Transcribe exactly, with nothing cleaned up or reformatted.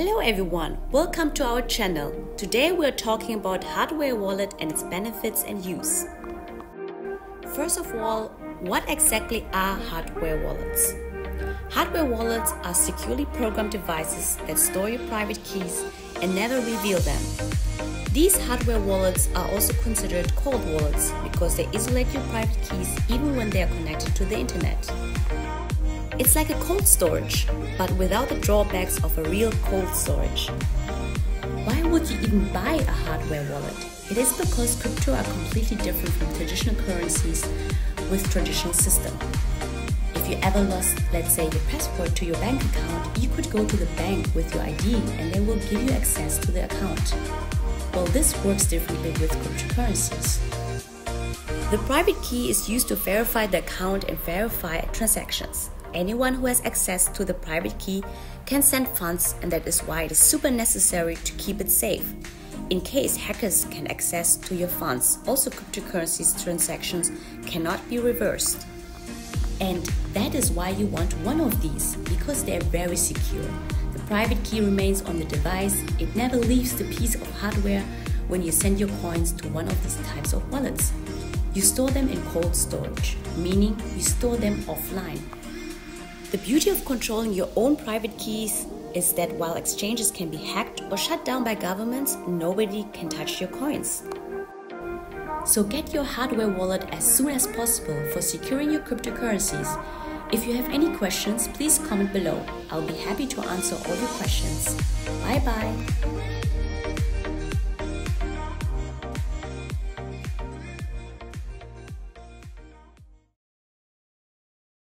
Hello everyone, welcome to our channel. Today we are talking about hardware wallet and its benefits and use. First of all, what exactly are hardware wallets? Hardware wallets are securely programmed devices that store your private keys and never reveal them. These hardware wallets are also considered cold wallets because they isolate your private keys even when they are connected to the internet. It's like a cold storage, but without the drawbacks of a real cold storage. Why would you even buy a hardware wallet? It is because crypto are completely different from traditional currencies with traditional system. If you ever lost, let's say, your passport to your bank account, you could go to the bank with your I D and they will give you access to the account. Well, this works differently with cryptocurrencies. The private key is used to verify the account and verify transactions. Anyone who has access to the private key can send funds, and that is why it is super necessary to keep it safe. In case hackers can access to your funds, also cryptocurrencies transactions cannot be reversed. And that is why you want one of these, because they are very secure. The private key remains on the device, it never leaves the piece of hardware when you send your coins to one of these types of wallets. You store them in cold storage, meaning you store them offline. The beauty of controlling your own private keys is that while exchanges can be hacked or shut down by governments, nobody can touch your coins. So get your hardware wallet as soon as possible for securing your cryptocurrencies. If you have any questions, please comment below. I'll be happy to answer all your questions. Bye bye!